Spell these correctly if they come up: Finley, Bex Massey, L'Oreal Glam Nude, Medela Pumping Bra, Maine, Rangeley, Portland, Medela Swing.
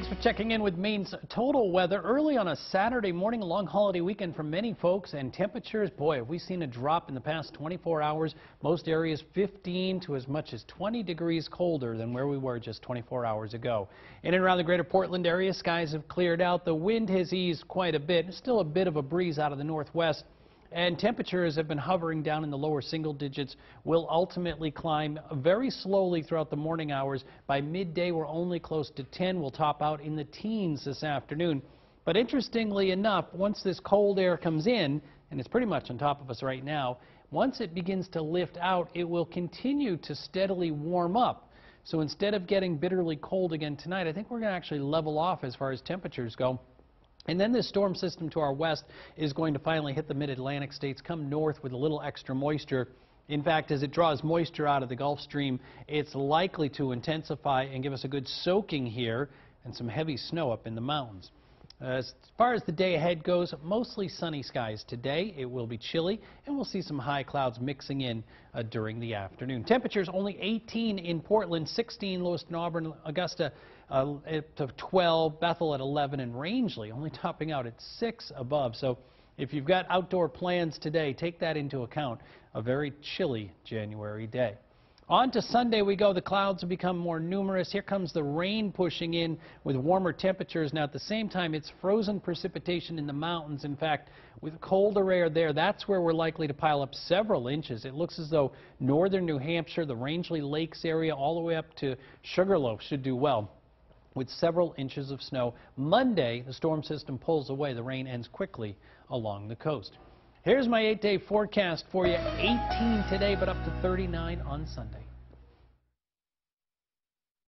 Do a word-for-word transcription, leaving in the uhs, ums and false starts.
Thanks for checking in with Maine's total weather. Early on a Saturday morning, a long holiday weekend for many folks, and temperatures, boy, have we seen a drop in the past twenty-four hours. Most areas fifteen to as much as twenty degrees colder than where we were just twenty-four hours ago. In and around the greater Portland area, skies have cleared out. The wind has eased quite a bit. Still a bit of a breeze out of the northwest. And temperatures have been hovering down in the lower single digits, will ultimately climb very slowly throughout the morning hours. By midday, we're only close to ten. We'll top out in the teens this afternoon. But interestingly enough, once this cold air comes in, and it's pretty much on top of us right now, once it begins to lift out, it will continue to steadily warm up. So instead of getting bitterly cold again tonight, I think we're going to actually level off as far as temperatures go. And then this storm system to our west is going to finally hit the mid-Atlantic states, come north with a little extra moisture. In fact, as it draws moisture out of the Gulf Stream, it's likely to intensify and give us a good soaking here and some heavy snow up in the mountains. As far as the day ahead goes, mostly sunny skies today. It will be chilly, and we'll see some high clouds mixing in uh, during the afternoon. Temperatures only eighteen in Portland, sixteen lowest in Auburn, Augusta uh, to twelve, Bethel at eleven, and Rangeley only topping out at six above. So if you've got outdoor plans today, take that into account. A very chilly January day. On to Sunday we go. The clouds will become more numerous. Here comes the rain pushing in with warmer temperatures. Now, at the same time, it's frozen precipitation in the mountains. In fact, with colder air there, that's where we're likely to pile up several inches. It looks as though northern New Hampshire, the Rangeley Lakes area, all the way up to Sugarloaf should do well with several inches of snow. Monday, the storm system pulls away. The rain ends quickly along the coast. Here's my eight-day forecast for you. eighteen today, but up to thirty-nine on Sunday.